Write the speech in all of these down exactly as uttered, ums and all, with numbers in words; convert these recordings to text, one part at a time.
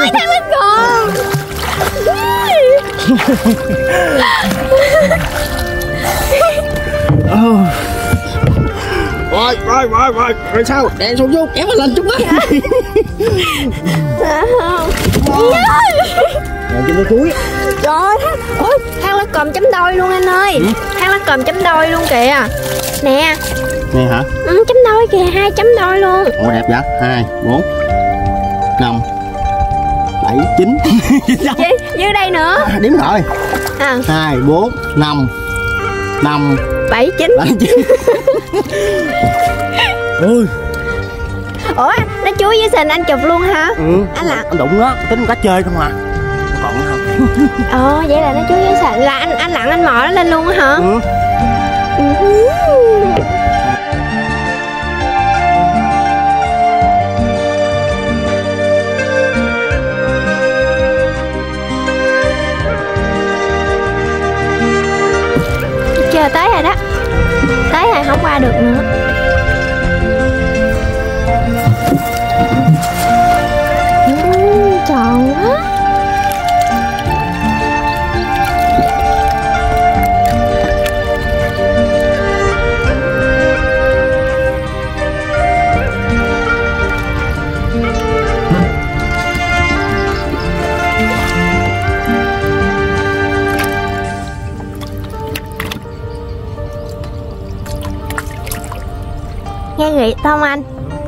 Ôi thằng mất còn. Rồi, rồi, rồi, rồi, rồi sao? Đèn xuống vô, kéo mình lên chút đó. Rồi trên cái cuối. Trời ơi, ôi, thang lá còm chấm đôi luôn anh ơi. Ừ? Thang lá còm chấm đôi luôn kìa. Nè. Nè hả? Ừ, chấm đôi kìa, hai chấm đôi luôn. Ồ đẹp vậy? hai, bốn, năm, bảy, chín. Dưới đây nữa. À, đếm rồi. À. hai, bốn, năm, năm, bảy, chín. Ôi. Ủa, nó chuối với sình anh chụp luôn hả? Ừ. Anh là anh đụng nó, tính cá chơi không à. Còn không. Ờ vậy là nó chuối với sình là anh anh lặn anh mò nó lên luôn á hả? Ừ. Chờ tới rồi đó. Tới rồi không qua được nữa. Ừ, tròn quá. Nghe gị không anh?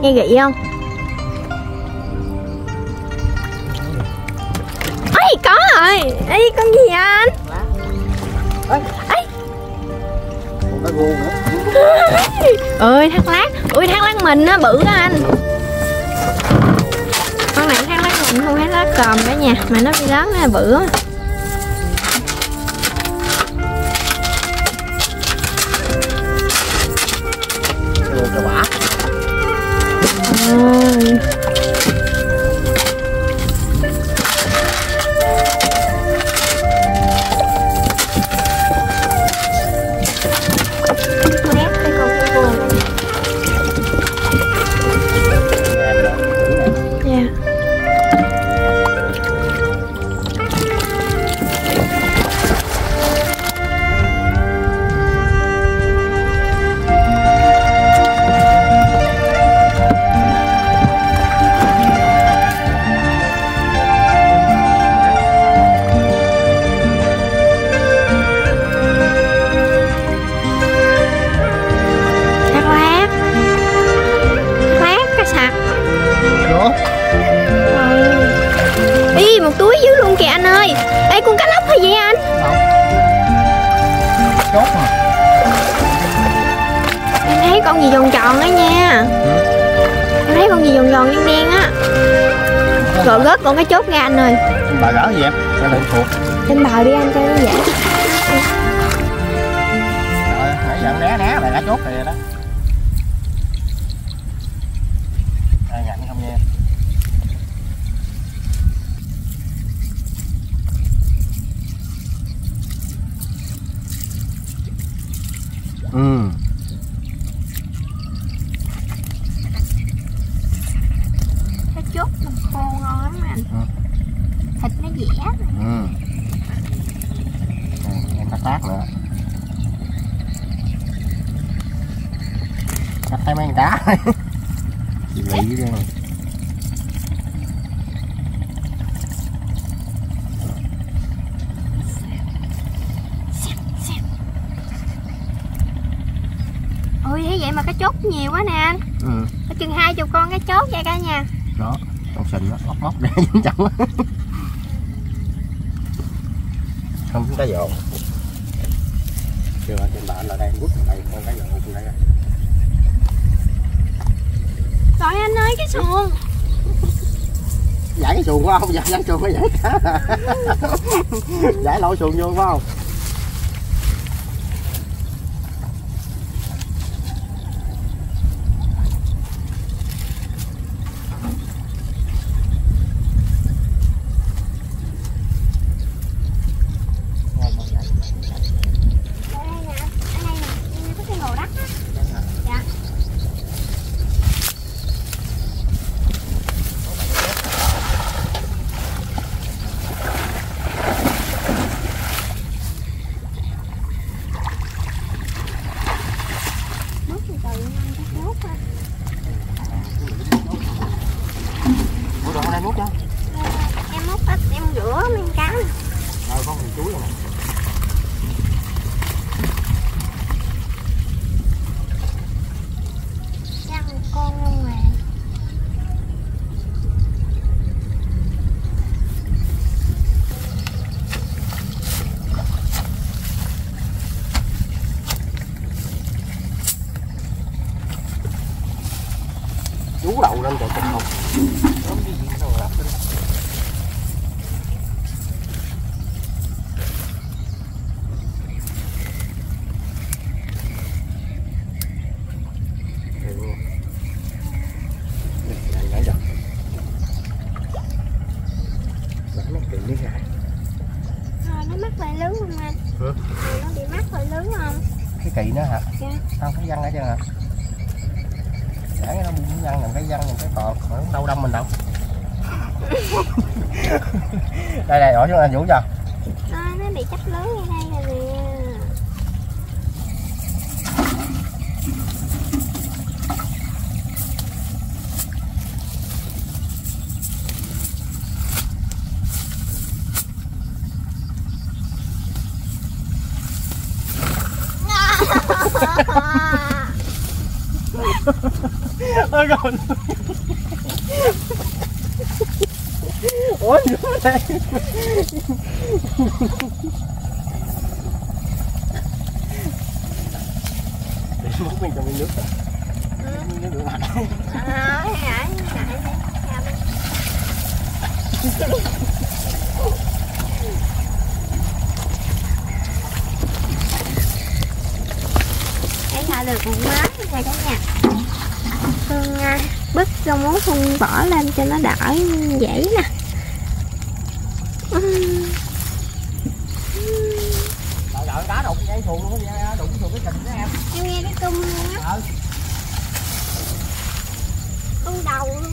Nghe gị không? Ây có rồi. Ây con gì vậy anh? Ây. Ôi thác lát. Ôi thác lát mình á bự đó anh. Con này thác lát mình không thấy lá còm cả nhà, mà nó bị lớn á bự á. Rồi gớt con cái chốt ra anh ơi. Bà gỡ gì em? Bà đựng thuộc. Trên bờ đi anh cho nó dễ. Rồi, nãy giờ né né bà gã chốt rồi đó. Ai ngạnh không nha. Ừ. Chị lấy ra. Ôi thế vậy mà cá chốt nhiều quá nè anh. Ừ. Có chừng hai chục con cá chốt vậy cả nhà. Đó, con sình nó móc móc ra dính chậm quá. Không cá dồn. Chưa trên bạn là đang quất này con cá dồn trên đây. Rồi anh ơi cái xuồng. Giải cái xuồng quá không? Giải cái xuồng mới giải cá. Giải lỗi xuồng vô phải không? tú đậu lên rồi cùng hụt. Kỳ nữa hả? Dạ. Không phải văng ở trên hả? Chẳng nó muốn văng làm cái văng làm cái cọt, nó đâu đâm mình đâu. Đây này, bỏ xuống anh Vũ cho. À, nó bị chắc lớn như đây rồi nè. Ôi còn ôi nữa đây để múc mình cho mình nước nước được lạnh được một mớ rồi cả nhà. Phương bứt rau muống Phương bỏ lên cho nó đỡ dễ nè. Đợi cá đụng cái luôn đụng cái cành đó em. Em nghe cái cung luôn á. Cung đầu luôn.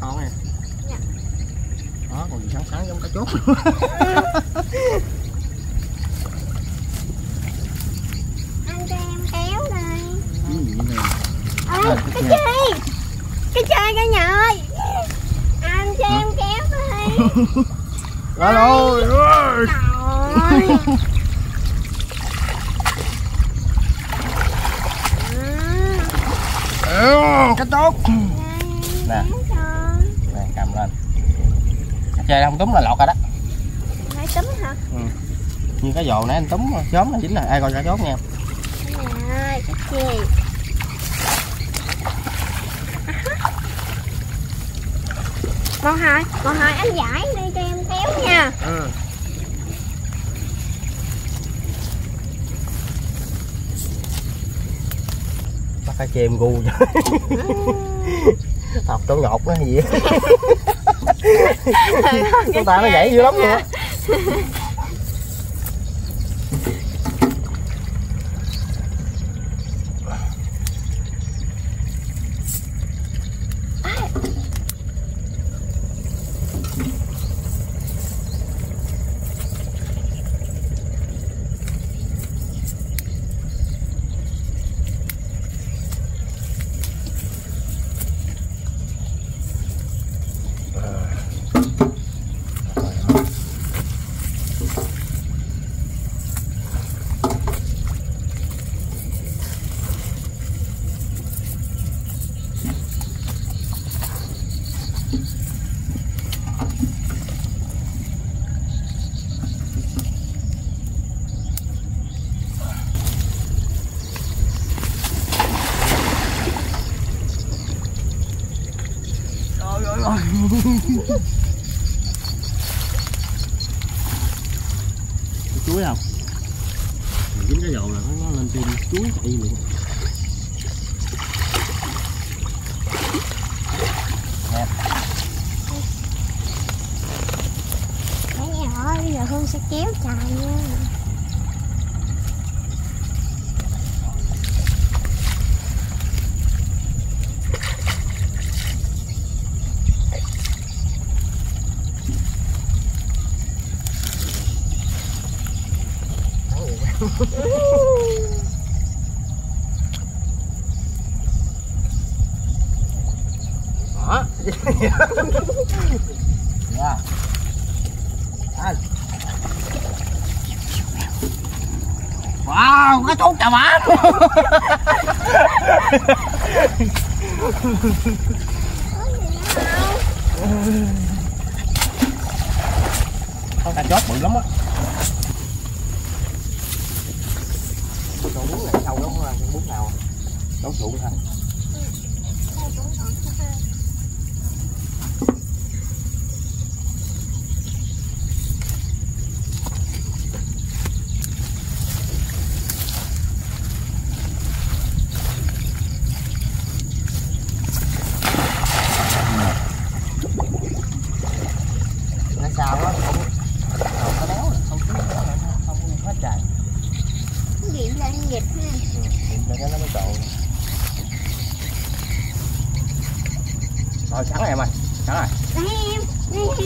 Con nè. Dạ. Đó còn gì sáng sáng giống cá chốt. Ăn cho em kéo này. Ê, à, cái chơi. Cái chơi cả nhà ơi. Ăn cho hả? Em kéo thôi. Rồi rồi. Trời ơi. À. Cá chốt. Nè. Cầm lên chơi không túm là lọt rồi đó. Phải túm hả? Ừ. Như cái vồ nãy anh túm sớm là chính là ai coi cá chốt nha. Ơi, cái gì? Con Hải, con Hải anh giải đi cho em kéo nha. Ừ. Bắt cá chê em gu. Học chỗ ngọt nó gì vậy? Con ta nó nhảy dữ lắm nha. Chuối không? Dính cái dầu là nó lên tim chuối chạy luôn. Nè. Ơi, bây giờ Hương sẽ kéo chài nha. Đó. Yeah. À. Wow, cái chú chà má. Con cá chóp bự lắm á. Con bún này sâu lắm ha, con bún nào nấu ruộng hả? Rồi sẵn rồi em ơi, sẵn rồi. Đây em,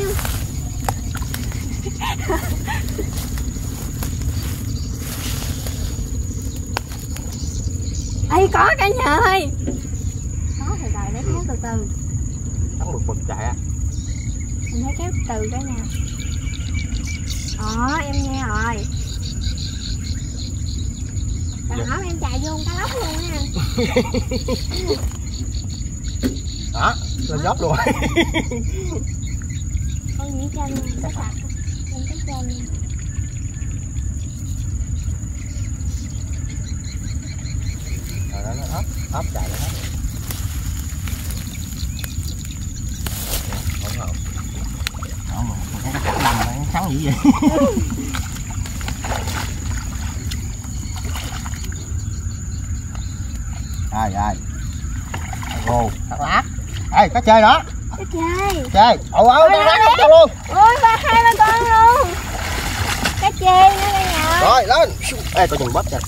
đây em. Ê có cả nhà ơi. Có từ từ, để kéo từ từ. Sẵn bực bực chạy à. Mình phải kéo từ cả nhà. Đó em nghe rồi. Còn dạ. Hổm em chạy vô cá lóc luôn nha. Đó, lên dốc luôn. Con nghĩ chân, có sạc lên cái chân. Rồi đó nó ấp, ấp chạy rồi đó. Hổng hổng. Đó mà, con cắt nằm rồi, nó sắn dữ vậy. Rồi, rồi. Gồ, thật lát. Ê, cá chê đó. Cá chê. Chê. Ồ ơi, nó rắn hết luôn. Ôi ba hai ba con luôn. Cá chê nữa cả nhà. Rồi, lên. Ê, coi chừng bóp nha.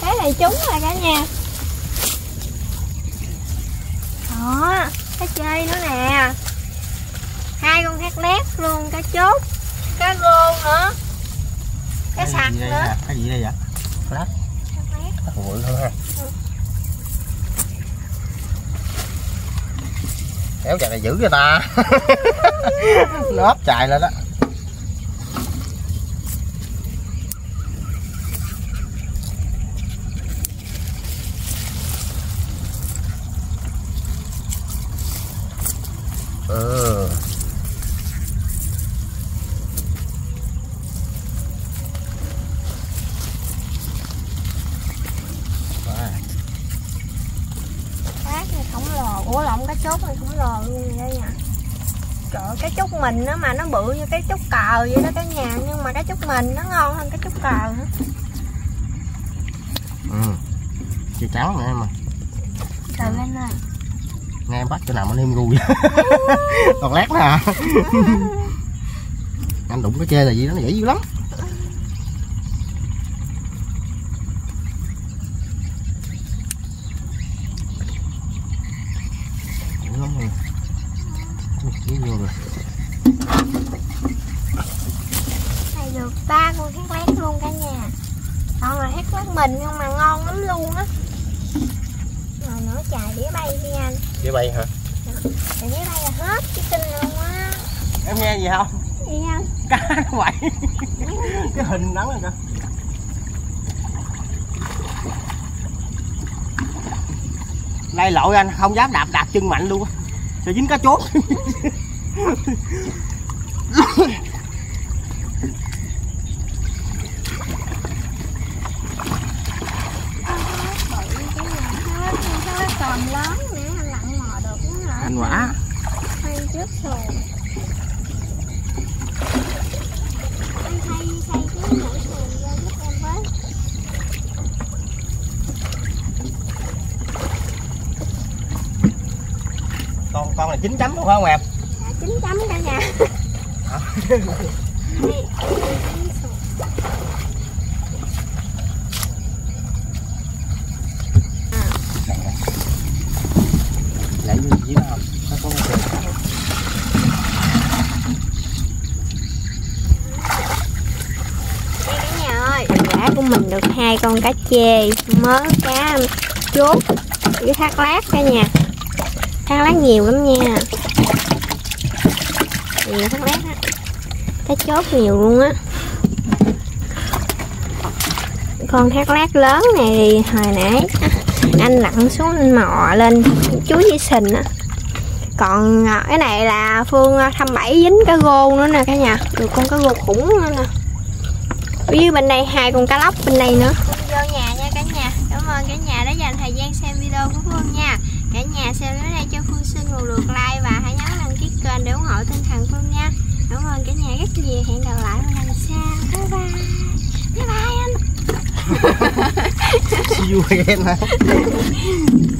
Cái này trúng rồi cả nhà. Đó, cá chê nữa nè. Hai con khác lét luôn, cá chốt, cá rô nữa. Cá sặc nữa. Hả? Cái gì đây vậy? Lát. Cá bự hơn ha. Kéo chạy này dữ vậy ta. Nó ấp chạy lên đó. Ừ. Trời, cái trúc mình á mà nó bự như cái trúc cờ vậy đó cả nhà, nhưng mà cái trúc mình nó ngon hơn cái trúc cờ nữa. Ừ. Chị trắng nữa em ơi. Từ lên ơi. Nghe em bắt chỗ nào mà nêm ru vậy. Còn lát nữa hả? Anh đụng cái chê là gì đó, nó dễ dữ lắm. Ba con hát lát luôn cả nhà. Còn là hát lát mình nhưng mà ngon lắm luôn á. Rồi nữa chài đĩa bay đi anh. Đĩa bay hả? Đĩa bay là hết chứ tin luôn á. Em nghe gì không? Gì không? Cá nó quậy. Cái hình nắng rồi kìa. Đây lội anh không dám đạp đạp chân mạnh luôn á. Sẽ dính cá chốt. Quả thay trước rồi anh thay thay cái mũi sườn ra giúp em với. Con con là chín chấm luôn không em? Dạ, chín chấm cả nhà. À. Lấy gì đó không? Nó có một cái của mình được hai con cá chê, mớ cá chốt với thác lát cả nhà. Thác lát nhiều lắm nha, nhiều thác lát á, cá chốt nhiều luôn á. Con thác lát lớn này thì hồi nãy anh lặn xuống anh mò lên chuối dây sình á. Còn cái này là Phương thăm bảy dính cá gô nữa nè cả nhà, được con cá gô khủng nữa nè. Ở dưới bên đây hai con cá lóc bên đây nữa. Vô nhà nha cả nhà. Cảm ơn cả nhà đã dành thời gian xem video của Phương nha. Cả nhà xem đến đây cho Phương xin một lượt like và hãy nhấn đăng ký kênh để ủng hộ tinh thần Phương nha. Cảm ơn cả nhà rất nhiều. Hẹn gặp lại lần sau. Bye bye. Bye bye anh. See you again.